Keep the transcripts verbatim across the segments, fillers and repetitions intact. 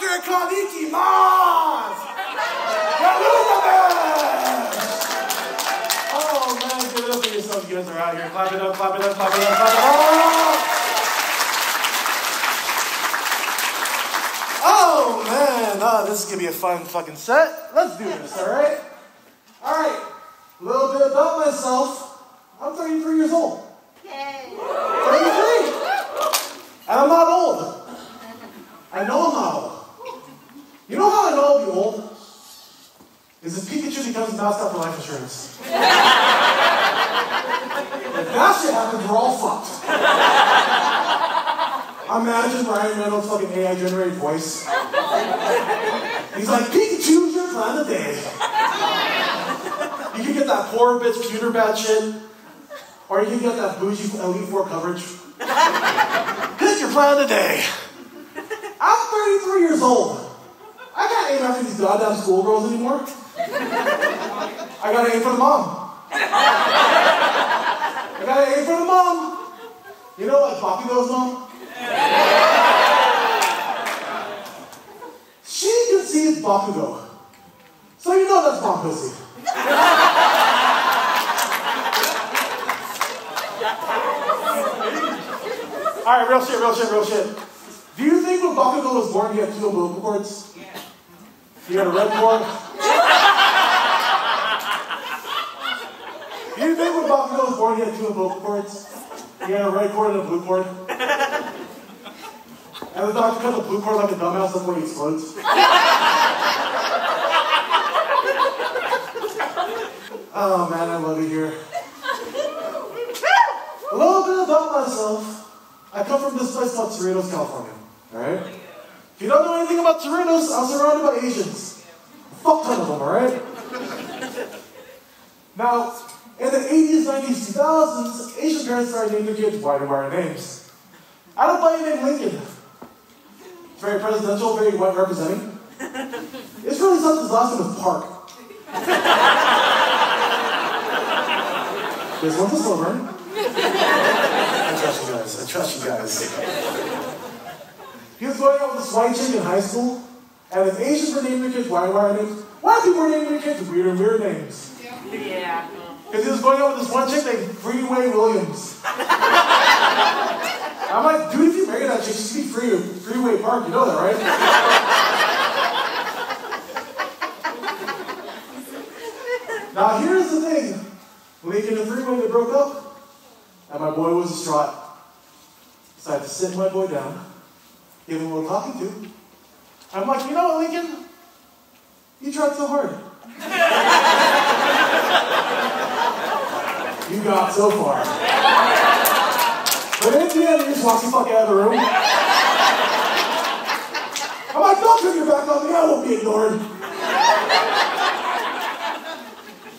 Doctor Kaviki Vaz! Oh man, give it up for yourself. You guys are out here. Clap it up, clap it up, clap it up, clap it up. Oh man, oh, this is gonna be a fun fucking set. Let's do this, alright? Alright, a little bit about myself. I'm thirty-three years old. Yay! thirty-three! And I'm not old. I know I'm not old. You know how I know I'll be old? Is if Pikachu becomes masked up for life insurance. If that shit happens, we're all fucked. Imagine Ryan Reynolds' fucking A I generated voice. He's like, Pikachu's your plan today. You can get that poor bitch pewter bat shit, or you can get that bougie Elite Four coverage. Here's your plan today. I'm thirty-three years old. I can't aim after these goddamn schoolgirls anymore. I gotta aim for the mom. I gotta aim for the mom. You know, like Bakugo's mom? She conceived Bakugo. So you know that's mom pussy. Alright, real shit, real shit, real shit. Do you think when Bakugo was born, he had two umbilical cords? Yeah. He had a red cord. Do you think when Bakugo was born, he had two umbilical cords? He had a red cord and a blue cord. And the doctor cut the blue cord like a dumbass before he explodes. Oh man, I love it here. A little bit about myself. I come from this place called Cerritos, California. Alright? If you don't know anything about Cerritos, I'm surrounded by Asians. A fuck ton of them, alright? Now, in the eighties, nineties, two thousands, Asian parents started naming their kids white and white names. I don't buy a name Lincoln. It's very presidential, very white representing. It's really something his last name was Park. This one's a Silver. I trust you guys, I trust you guys. He was going out with this white chick in high school, and the Asians were naming their kids white white names. White people were naming their kids weird and weird names. Yeah. Because he was going out with this one chick named Freeway Williams. I'm like, dude, if you marry that chick, she's be free Freeway Park, you know that, right? Now here's the thing. Lincoln and Freeway, they broke up, and my boy was distraught. So I had to sit my boy down. Give him a little talking to. I'm like, you know what, Lincoln? You tried so hard. You got so far. But in the end, you just walked the fuck out of the room. I'm like, don't turn your back on me, I won't be ignored.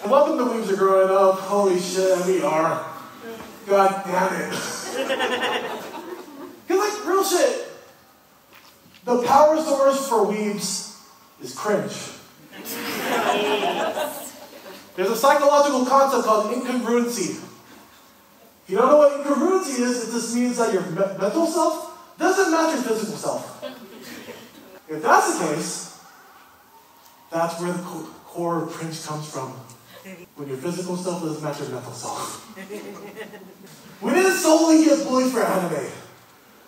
I love when the weaves are growing up. Holy shit, and we are. God damn it. Cause like, real shit. The power source for weebs is cringe. There's a psychological concept called incongruency. If you don't know what incongruency is, it just means that your me mental self doesn't match your physical self. If that's the case, that's where the co core of cringe comes from. When your physical self doesn't match your mental self. We didn't solely get bullied for anime.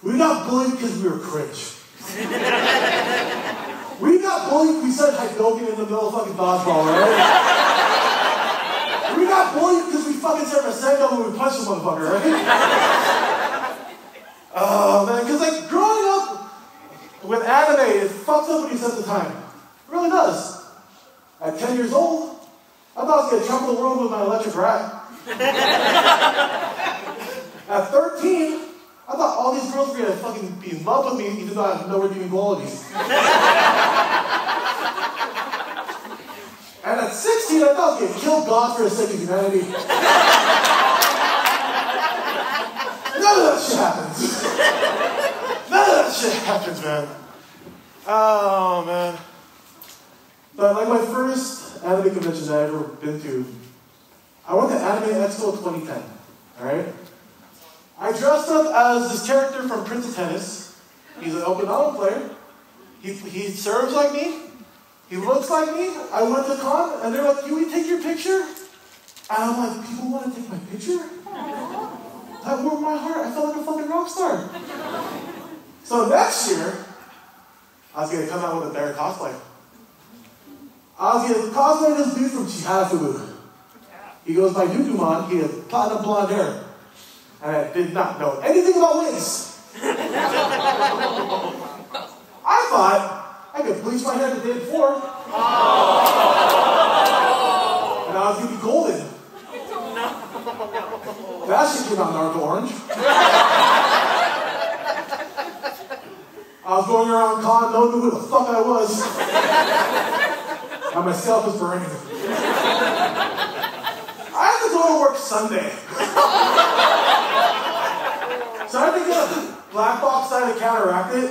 We got bullied because we were cringe. We got bullied, we said Hadouken in the middle of fucking dodgeball, right? We got bullied because we fucking said Rasengan when we punched the motherfucker, right? Oh man, because like growing up with anime, it fucks up what you said at the time. It really does. At ten years old, I thought I was going to travel the world with my electric rat. At thirteen, I thought all these girls were going to fucking be in love with me, even though I have no redeeming qualities. And at sixteen, I thought I was going to kill God for the sake of humanity. None of that shit happens. None of that shit happens, man. Oh, man. But like my first anime convention that I've ever been to, I went to Anime Expo twenty ten, alright? I dressed up as this character from Prince of Tennis. He's an open-arm player. He, he serves like me. He looks like me. I went to Khan, and they're like, "Can we take your picture?" And I'm like, "People want to take my picture?" That warmed my heart. I felt like a fucking rock star. So next year, I was going to come out with a bear cosplay. I was going to cosplay this dude from Chihayafuru. He goes by Yuzumon. He has platinum blonde hair. And I did not know anything about wigs. I thought I could bleach my hair the day before. Oh. And I was going to be golden. No. That shit came out Naruto Orange. I was going around Khan, no one knew who the fuck I was. And myself was burning. I have to go to work Sunday. So I had to get a black box side to counteract it.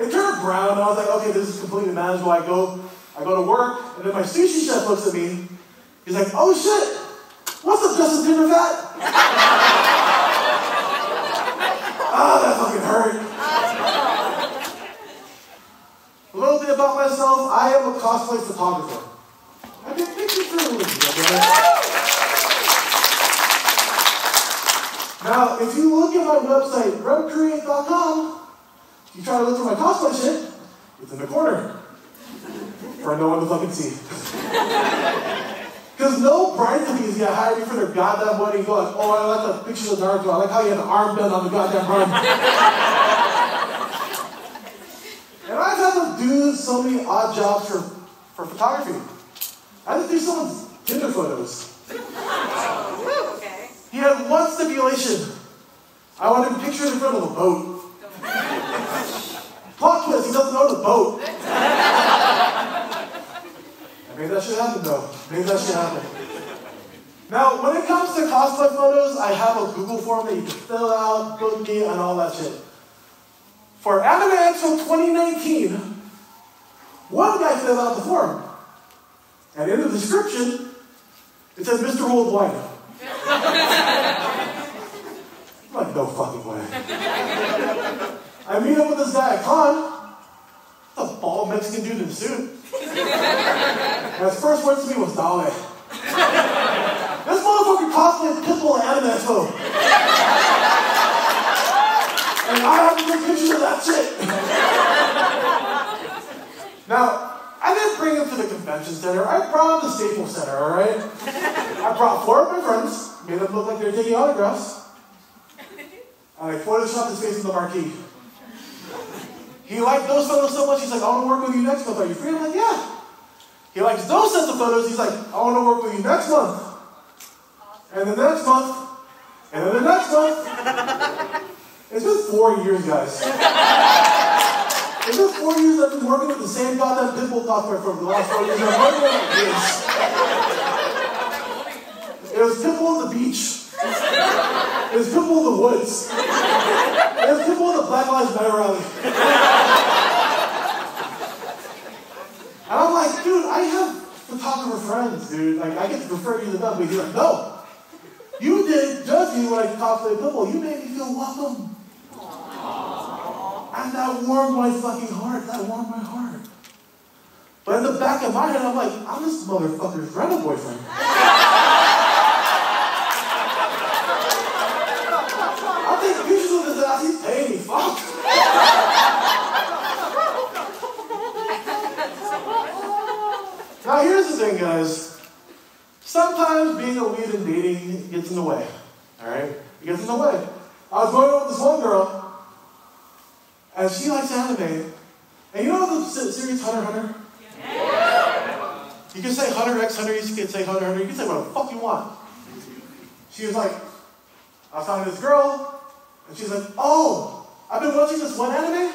It turned brown, and I was like, okay, this is completely manageable. I go, I go to work, and then my sushi chef looks at me. He's like, "Oh shit, what's up, Justin dinner fat?" Ah, that fucking hurt. A little bit about myself: I am a cosplay photographer. I did pictures for a living. Now, if you look at my website, Rev Create dot com. You try to look for my cosplay shit, it's in the corner. For no one to fucking see. Because no bride to be is gonna hire me for their goddamn wedding and go like, "Oh, I like the picture of Naruto. I like how you had the arm done on the goddamn arm." And I've had to do so many odd jobs for, for photography. I had to do someone's Tinder photos. Okay. He had one stipulation. I wanted pictures in front of a boat. Plot twist, he doesn't own the boat. I made that shit happen though. Made that shit happen. Now, when it comes to cosplay photos, I have a Google form that you can fill out, book me, and all that shit. For Anime Expo twenty nineteen, one guy filled out the form. And in the description, it says Mister Worldwide. I'm like, no fucking way. I meet up with this guy at Khan, the bald Mexican dude in a suit. And his first word to me was "Dale." This motherfucker cosplayed Pitbull at Anime Expo. And I have to take pictures of that shit. Now, I didn't bring him to the convention center. I brought him to Staples Center, alright? I brought four of my friends, made them look like they were taking autographs. And I photoshopped his face in the marquee. He liked those photos so much, he's like, "I want to work with you next month. Are you free?" I'm like, "Yeah." He likes those sets of photos, he's like, "I want to work with you next month." And the next month. And then the next month. It's been four years, guys. It's been four years I've been working with the same goddamn Pitbull doctor for the last four years. I'm working on kids. It was Pitbull on the beach. It was Pitbull in the woods. It was Pitbull in the Black Lives Matter rally. And I'm like, "Dude, I have photographer friends, dude. Like, I get to refer you to them." But he's like, "No. You did judge me when I cosplayed Pitbull. You made me feel welcome." Aww. And that warmed my fucking heart. That warmed my heart. But in the back of my head, I'm like, I'm this motherfucker's rental boyfriend. He's paying me, fuck. Now here's the thing, guys. Sometimes being a lead in dating gets in the way. Alright? It gets in the way. I was going out with this one girl, and she likes anime. And you know the series Hunter x Hunter? Yeah. You can say Hunter x Hunter, you can say Hunter x Hunter, you can say what the fuck you want. She was like, I found this girl. And she's like, "Oh, I've been watching this one anime?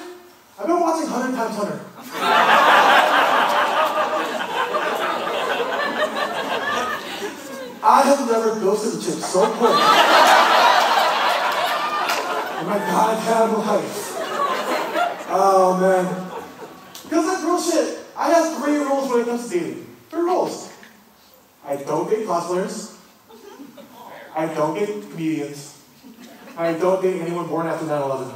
I've been watching Hunter times Hunter." I have never ghosted a chick so quick. Oh my god, I can't life. Oh man. Because that girl shit, I have three rules when it comes to dating. Three rules. I don't date cosplayers. I don't date comedians. I don't date anyone born after nine eleven.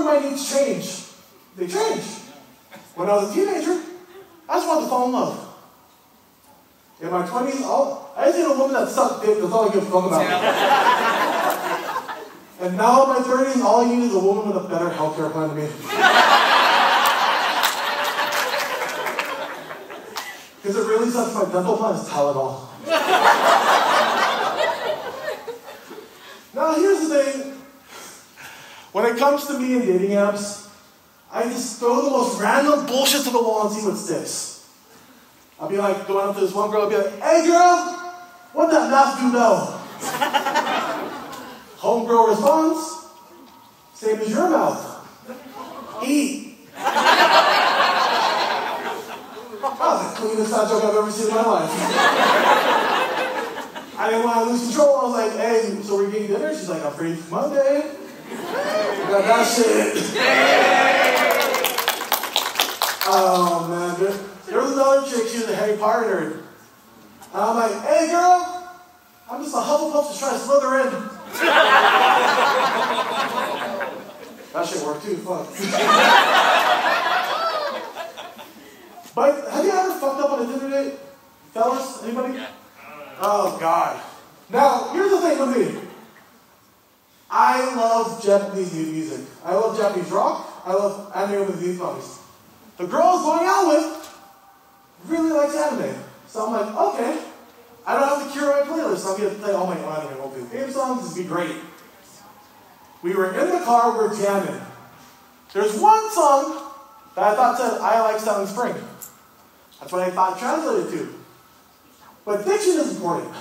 remember when needs change. They change. When I was a teenager, I just wanted to fall in love. In my twenties, all, I just need a woman that sucked dick, that's all I give a fuck about. Yeah. And now in my thirties, all I need is a woman with a better healthcare plan than me. Because it really sucks, my dental plan is Tylenol. Now here's the thing, when it comes to me and dating apps, I just throw the most random bullshit to the wall and see what sticks. I'll be like, going up to this one girl, I'll be like, hey girl, what that mouth do know? Homegirl responds, same as your mouth. Eat. That was the cleanest side joke I've ever seen in my life. I didn't want to lose control, I was like, hey, so we're getting dinner? She's like, I'm free for Monday. We got that shit. Oh man, dude. There was another chick, she was a Harry Potter nerd. And I'm like, hey girl, I'm just a Hufflepuff just trying to slither in. That shit worked too, fuck. But have you ever fucked up on a dinner date? Fellas, anybody? Yeah. Oh god. Now, here's the thing with me. I love Japanese music. I love Japanese rock. I love anime with these movies. The girl I was going out with really likes anime. So I'm like, okay, I don't have to curate my playlist, so I'm going to play all my anime, won't do theme songs, this would be great. We were in the car, we're jamming. There's one song that I thought said, I like Silent Spring. That's what I thought translated to. But diction is important.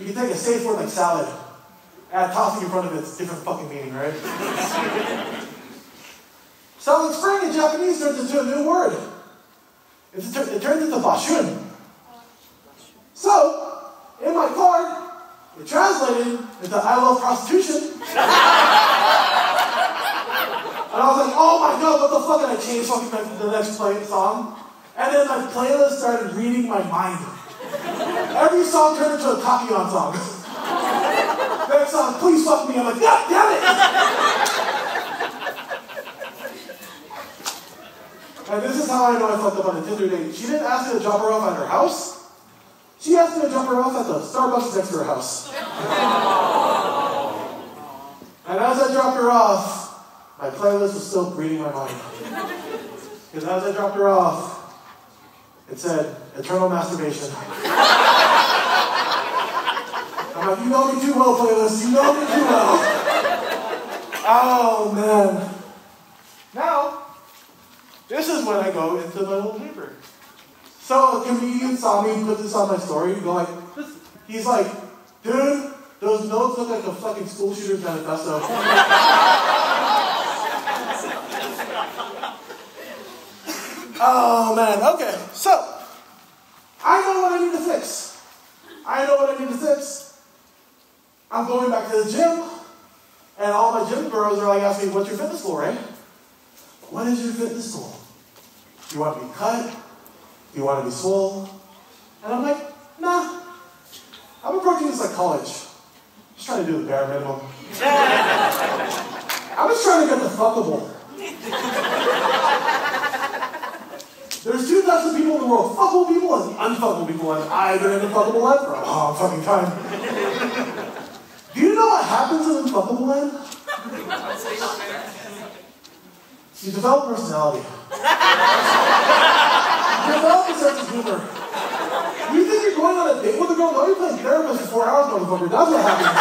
You can take a safe word like salad, add tossing in front of it, it's different fucking meaning, right? Silent Spring in Japanese turns into a new word. It turns into Bashun. So, in my card, it translated into I love prostitution. And I was like, oh my god, what the fuck? And I changed fucking back to the next play song. And then my playlist started reading my mind. Every song turned into a Takion song. Next song, please fuck me. I'm like, god damn it! And this is how I know I fucked up on a Tinder date. She didn't ask me to drop her off at her house. She asked me to drop her off at the Starbucks next to her house. And as I dropped her off, my playlist was still reading my mind. Because as I dropped her off, it said, eternal masturbation. I'm like, you know me too well, playlist. You know me too well. Oh, man. Now, this is when I go into my little paper. So a comedian saw me put this on my story and go like, he's like, dude, those notes look like a fucking school shooter's manifesto. Oh man, okay. So, I know what I need to fix. I know what I need to fix. I'm going back to the gym, and all my gym girls are like asking me, what's your fitness goal, right? What is your fitness goal? Do you want to be cut? Do you want to be swole? And I'm like, nah. I'm approaching this like college. I'm just trying to do the bare minimum. I'm just trying to get the fuckable. There's two types of people in the world. Fuckable people and unfuckable people. And I've been in the fuckable land for a long fucking time. Do you know what happens in the fuckable land? You develop personality. You develop a sense of humor. You think you're going on a date with a girl? No, you're playing therapist for four hours, motherfucker. That's what happens.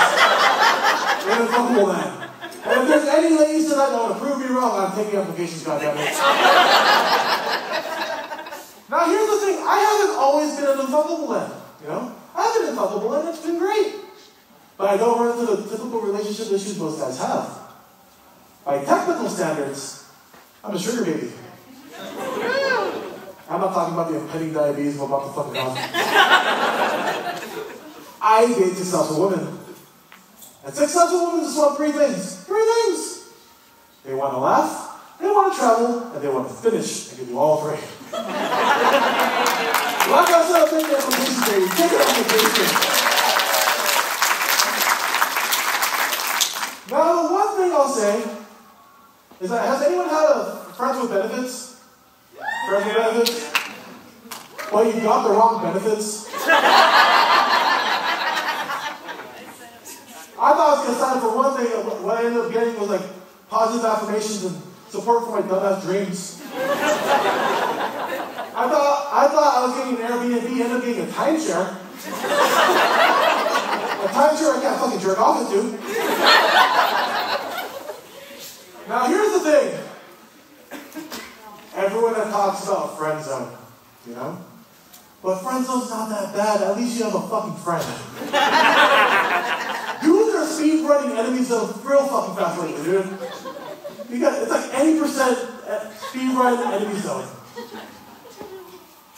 You're in a fuckable land. And if there's any ladies tonight that want to prove me wrong, I'm taking applications, goddammit. Now, here's the thing. I haven't always been in a fuckable land, you know? I haven't been in a fuckable land. It's been great. But I don't run into the typical relationship issues most guys have. By technical standards, I'm a sugar baby. I'm not talking about the impending diabetes, I'm about to fucking off. I date successful women. And successful women just want three things. Three things. They want to laugh, they want to travel, and they want to finish. I can do all three. Like I said, take the application, baby. Take the application. Now, the one thing I'll say friends with benefits? Friends with benefits? Well, you got the wrong benefits. I thought I was going to sign up for one thing, and what I ended up getting was like positive affirmations and support for my dumbass dreams. I thought I thought I was getting an Airbnb, ended up getting a timeshare. A timeshare I can't fucking jerk off into. Now here's the thing. Everyone that talks about friend zone, you know? But friend zone's not that bad, at least you have a fucking friend. Dudes are speed running enemies of real fucking fast lately, dude. You got, it's like eighty percent speed running the enemy zone.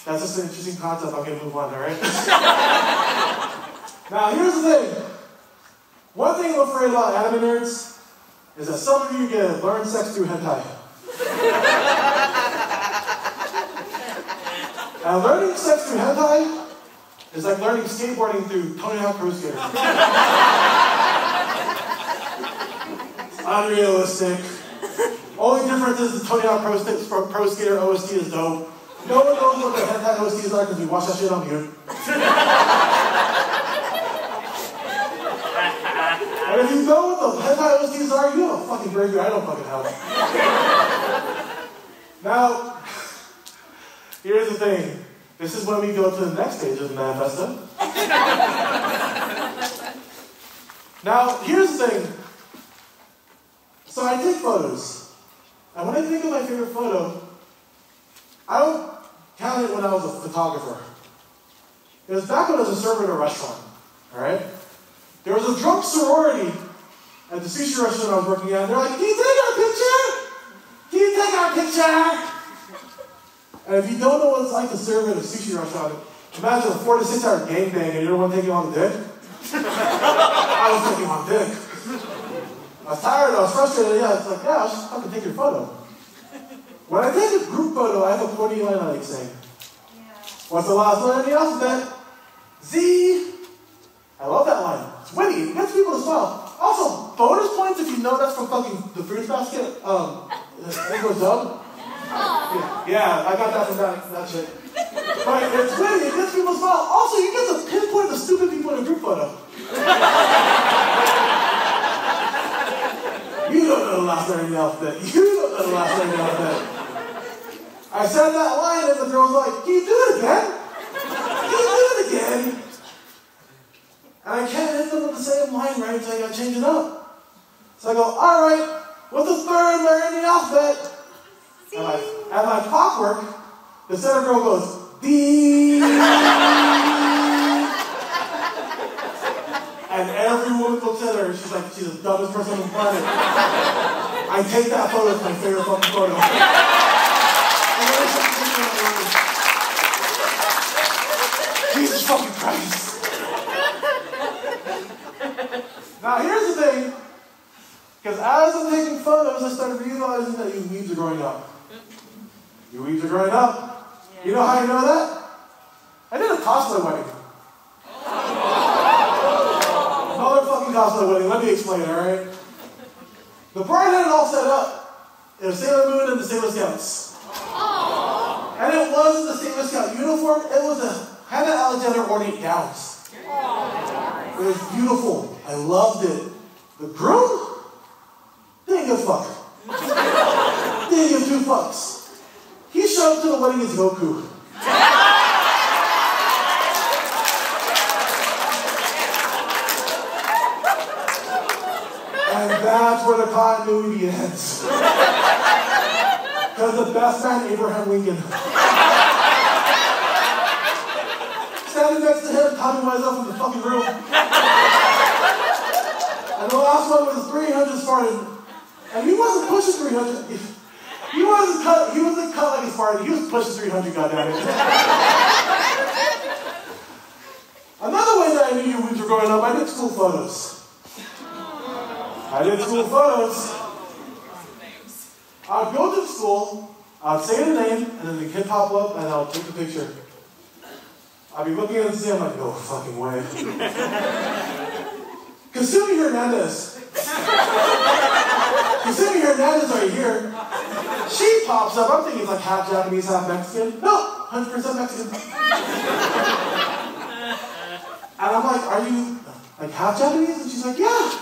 That's just an interesting concept. I'm going to move on, alright? Now, here's the thing. One thing I'm afraid about anime nerds is that some of you get learn sex through hentai. And learning sex through hentai is like learning skateboarding through Tony Hawk Pro Skater. It's unrealistic. Only difference is the Tony Hawk Pro, Pro Skater O S T is dope. No one knows what the hentai O S Ts are because we watch that shit on mute. And if you know what the hentai O S Ts are, you have a fucking breakthrough. I don't fucking have. Now, here's the thing. This is when we go to the next stage of the manifesto. Now, here's the thing. So I take photos, and when I think of my favorite photo, I don't count it when I was a photographer. It was back when I was a server at a restaurant, alright? There was a drunk sorority at the sushi restaurant I was working at, and they're like, "Can you take our picture? Can you take our picture?" And if you don't know what it's like to serve at a sushi restaurant, imagine a four to six hour gangbang and you're the one taking on the dick. I was taking on dick. I was tired, I was frustrated, yeah, it's like, yeah, I'll just fucking take your photo. When I take a group photo, I have a corny line I like saying. Yeah. What's the last letter in the alphabet? Z. I love that line. It's witty, it gets people to smile. Also, bonus points if you know that's from fucking the Fruits Basket. Um, Echo's Dub. Yeah, yeah, I got that from that, that shit. But it's witty, it gets people to smile. Also, you get to pinpoint the stupid people in a group photo. You don't know the last letter in the alphabet. You don't know the last letter in the alphabet. I said that line and the girl was like, "Can you do it again? Can you do it again?" And I can't hit them with the same line right until I gotta change it up. So I go, "Alright, what's the third letter in the alphabet?" And like, and like clockwork, the center girl goes, "D." And every woman looks at her and she's like, she's the dumbest person on the planet. I take that photo as my favorite fucking photo. Jesus fucking Christ. Now here's the thing, because as I'm taking photos, I started realizing that you weebs are growing up. You weebs are growing up. Yeah. You know how you know that? I did a cosplay wedding. Wedding. Let me explain, alright? The bride had it all set up. It was Sailor Moon and the Sailor Scouts. Aww. And it wasn't the Sailor Scout uniform, it was a Hannah Alexander ornate gowns. Aww. It was beautiful. I loved it. The groom? Didn't give a fuck. Didn't give two fucks. He showed up to the wedding as Goku. And that's where the continuity ends. Because the best man, Abraham Lincoln. Standing next to him, Tommy Wiseau in the fucking room. And the last one was three hundred Spartan. And he wasn't pushing three hundred. He wasn't cut, he wasn't cut like a Spartan. He was pushing three hundred, goddammit. Another way that I knew you when you were growing up, I did school photos. I did school photos. I'd go to the school, I'd say the name, and then the kid pop up, and I'll take the picture. I'd be looking at it and see, I'm like, no fucking way. Kasumi Hernandez. Considering her nanas right here, she pops up. I'm thinking it's like half Japanese, half Mexican. No, one hundred percent Mexican. And I'm like, are you like half Japanese? And she's like, yeah.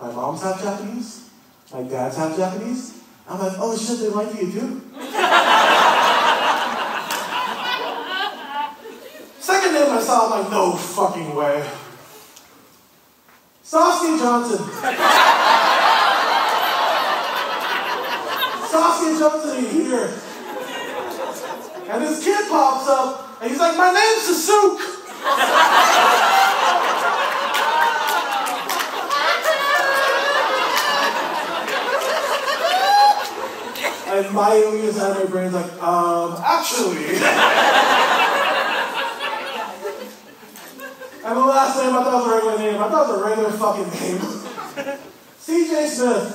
My mom's half Japanese. My dad's half Japanese. I'm like, oh shit, they like you too. Second name I saw, I'm like, no fucking way. Sasuke Johnson. Sasuke Johnson here. And this kid pops up, and he's like, my name's Sasuke. And my alias out of my brain's like, um, actually. And the last name, I thought it was a regular name. I thought it was a regular fucking name. C J Smith.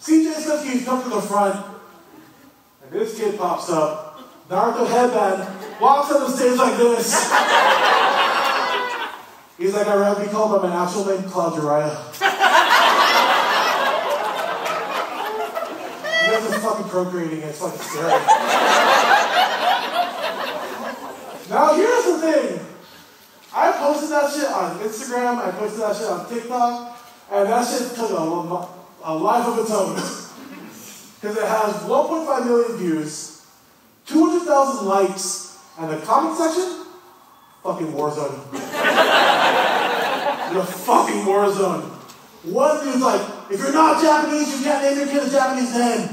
C J Smith, he's come to the front. And this kid pops up. Naruto headband. Walks on the stage like this. He's like, I'd rather be called by my actual name, Cloud Uriah. You guys are fucking procreating. It's fucking scary. Now here's the thing. I posted that shit on Instagram, I posted that shit on TikTok, and that shit took a, a life of its own. Because it has one point five million views, two hundred thousand likes, and the comment section? Fucking Warzone. The fucking Warzone. One dude's like, if you're not Japanese, you can't name your kid a Japanese name.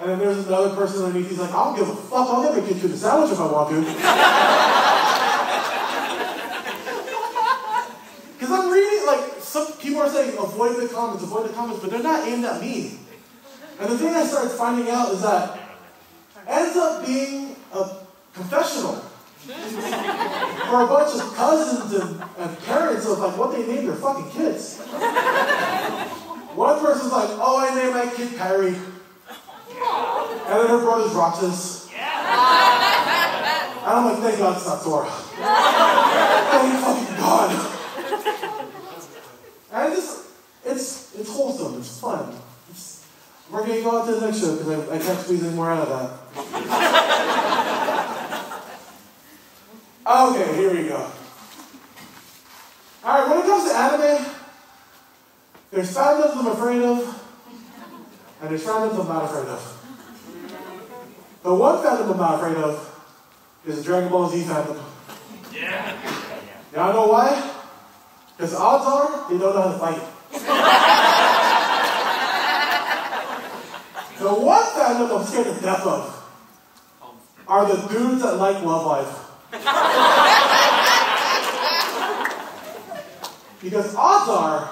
And then there's another person underneath, he's like, I don't give a fuck, I'll never get you a sandwich if I want to. Because I'm reading, like, some people are saying, avoid the comments, avoid the comments, but they're not aimed at me. And the thing I started finding out is that ends up being a confessional for a bunch of cousins and, and parents of, like, what they named their fucking kids. One person's like, oh, I named my kid Perry. And then her brother's Roxas. And I'm like, thank God it's not Sora. Thank fucking God. And it's, it's, it's wholesome, it's fun. It's, we're going to go out to the next show because I, I kept squeezing more out of that. Okay, here we go. Alright, when it comes to anime, there's fandoms I'm afraid of, and there's fandoms I'm not afraid of. But one fandom I'm not afraid of is the Dragon Ball Z fandom. Yeah. Y'all know why? Because odds are, they don't know how to fight. The one fandom I'm scared to death of are the dudes that like Love Life. Because odds are,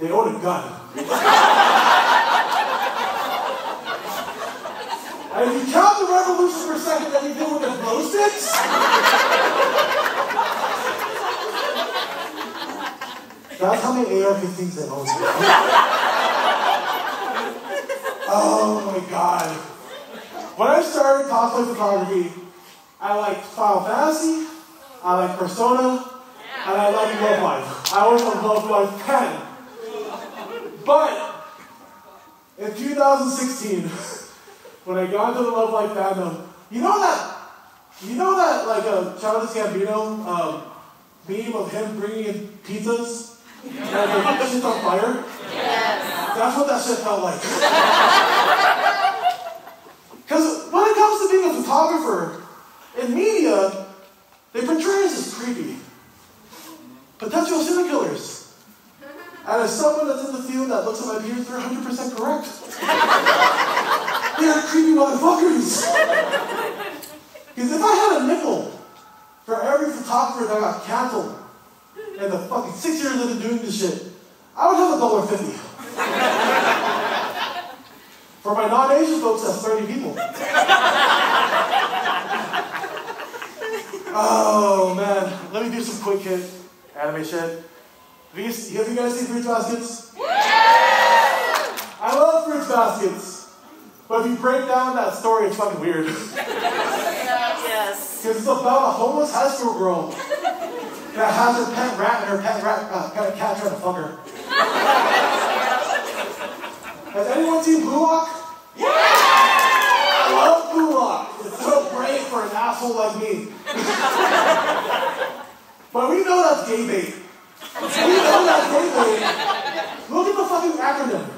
they own a gun. And if you count the revolution per second that you did with the glow sticks, that's how many A R fifteens they own. Oh my god. When I started cosplay photography, I liked Final Fantasy, I liked Persona, and I liked Love Life. I was on Love Life ten. But in two thousand sixteen, when I got into the Love Life fandom, you know that, you know that like a Childish Gambino um, meme of him bringing in pizzas? And the shit's on fire? Yes. That's what that shit felt like. Because when it comes to being a photographer, in media, they portray us as creepy. Potential serial killers. And as someone that's in the field that looks at my peers, they're one hundred percent correct. They're creepy motherfuckers. Because if I had a nickel for every photographer that got canceled, and the fucking six years into doing this shit, I would have a dollar fifty. For my non-Asian folks, that's thirty people. Oh man, let me do some quick hit anime shit. Have you, have you guys seen Fruits Baskets? Yeah! I love Fruits Baskets, but if you break down that story, it's fucking weird. Yes. Because it's about a homeless high school girl that has her pet rat and her pet rat, uh, got a cat trying to fuck her. Has anyone seen Blue Lock? Yeah! I love Blue Lock. It's so brave for an asshole like me. But we know that's gay bait. We know that's gay bait. Look at the fucking acronym.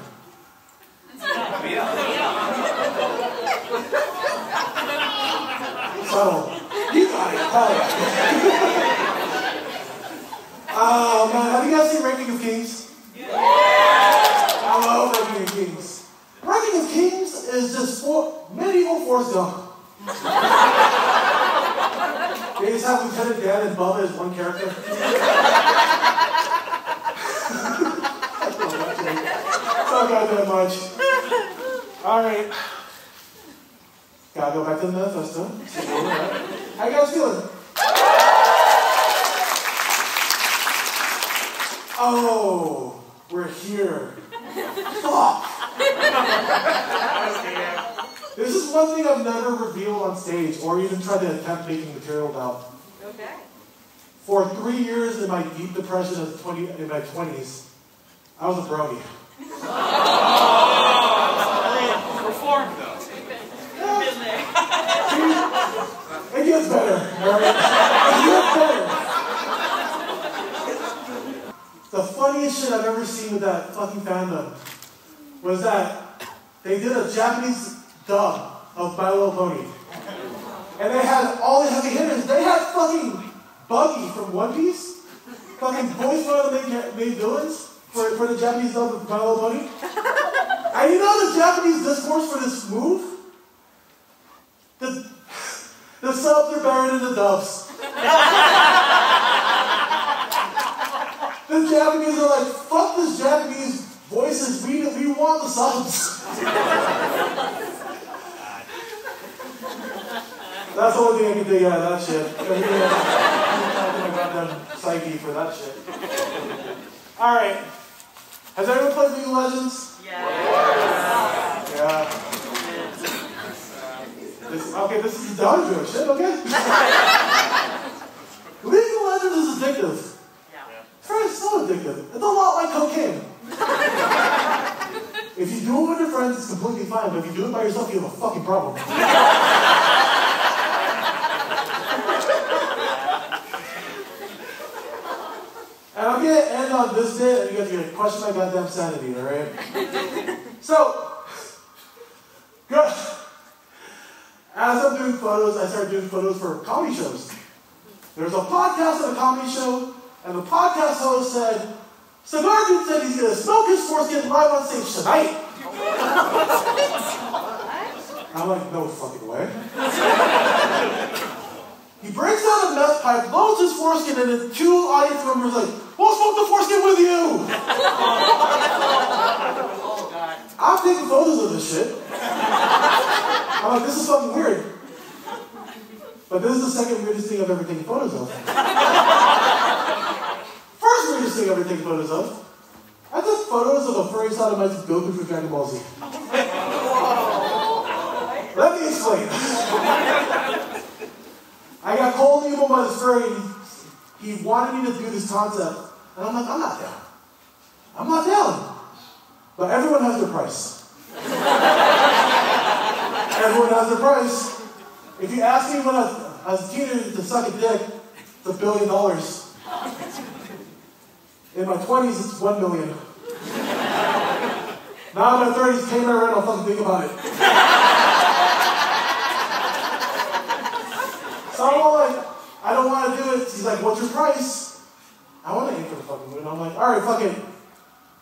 So, you got it. Hell yeah. Oh man, have you guys seen Ranking of Kings? Yeah. I love Ranking of Kings. Ranking of Kings is just for medieval Forrest Gump. They just have Lieutenant Dan and Bubba as one character. I don't got that much. All right. Gotta go back to the manifesto. How you guys feeling? Oh, we're here. Fuck! This is one thing I've never revealed on stage or even tried to attempt making material about. Okay. For three years in my deep depression of twenty in my twenties, I was a brony. Oh, performed though. It gets better, alright? It gets better. The funniest shit I've ever seen with that fucking fandom was that they did a Japanese dub of My Little Pony. And they had all the heavy hitters. They had fucking Buggy from One Piece, fucking voice one of the main villains for, for the Japanese dub of My Little Pony. And you know the Japanese discourse for this move? The, the subs are buried in the dubs. The Japanese are like, fuck this Japanese voices, we, we want the subs. That's the only thing I can think out of that shit. Everything else, I got them psyche for that shit. Alright. Has everyone played League of Legends? Yeah. Yeah. This, okay, this is the dojo shit, okay? League of Legends is addictive. Yeah. It's very so addictive. It's a lot like cocaine. If you do it with your friends, it's completely fine, but if you do it by yourself, you have a fucking problem. And I'm going to end on this day, and you guys are going to question my goddamn sanity, alright? So, gosh. As I'm doing photos, I started doing photos for comedy shows. There's a podcast at a comedy show, and the podcast host said, Cigar Dude said he's going to smoke his foreskin live on stage tonight. I'm like, no fucking way. He breaks out a meth pipe, loads his foreskin, and then two audience members are like, we'll smoke the foreskin with you! Oh, God. I'm taking photos of this shit. I'm like, this is something weird. But this is the second weirdest thing I've ever taken photos of. First weirdest thing I've ever taken photos of, I took photos of the furry side of my Goku from Dragon Ball Z. Let me explain. I got called evil by this furry. He wanted me to do this concept. And I'm like, I'm not down. I'm not down. But everyone has their price. Everyone has their price. If you ask me when I was, I was a teenager to suck a dick, it's a billion dollars. In my twenties, it's one million. Now in my thirties, pay my rent, I'll fucking think about it. So I'm all like, I don't want to do it. He's like, what's your price? I want to aim for the fucking moon. I'm like, alright, fuck it.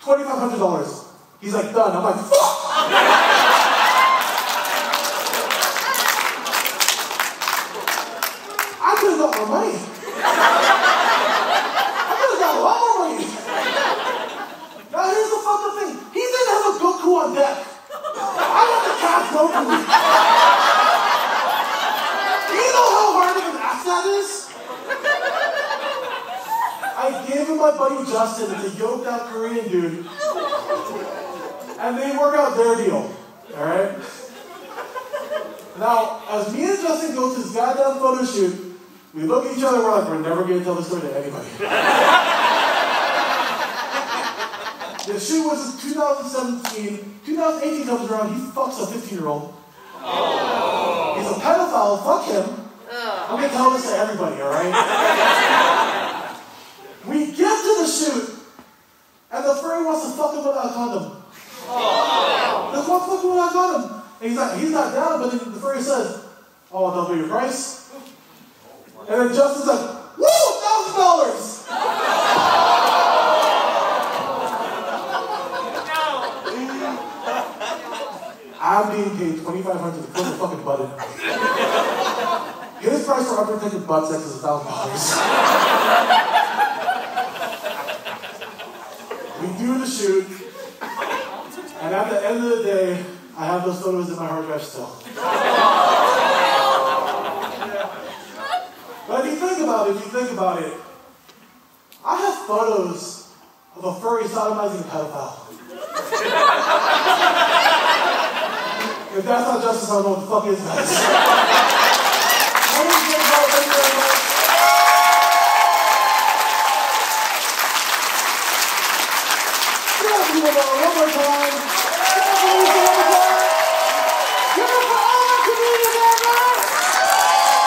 twenty-five hundred dollars. He's like, done. I'm like, fuck! Money. I could have got a lot more money. Now here's the fucking thing. He didn't have a Goku on deck. I want the cast Goku. Do you know how hard of an ass that is? I gave him my buddy Justin. It's a yoked out Korean dude. And they work out their deal. Alright? Now, as me and Justin go to this goddamn photo shoot, we look at each other and we're like, we're never going to tell this story to anybody. The shoe was his two thousand seventeen, two thousand eighteen comes around, he fucks a fifteen year old. Oh. He's a pedophile, fuck him. Oh. I'm gonna tell this to everybody, alright? We get to the shoot, and the furry wants to fuck him without a condom. Oh. The fuck fuck him without a condom. And he's not, he's not down, but then the furry says, oh, I'll double your price. And then Justin's like, woo, a thousand dollars! I'm being paid twenty-five hundred dollars to close the fucking button. His price for unprotected butt sex is a thousand dollars. We do the shoot, and at the end of the day, I have those photos in my hard drive still. But if you think about it, if you think about it, I have photos of a furry sodomizing pedophile. If that's not justice, I don't know what the fuck is that. Thank you very much. Give it up one more time.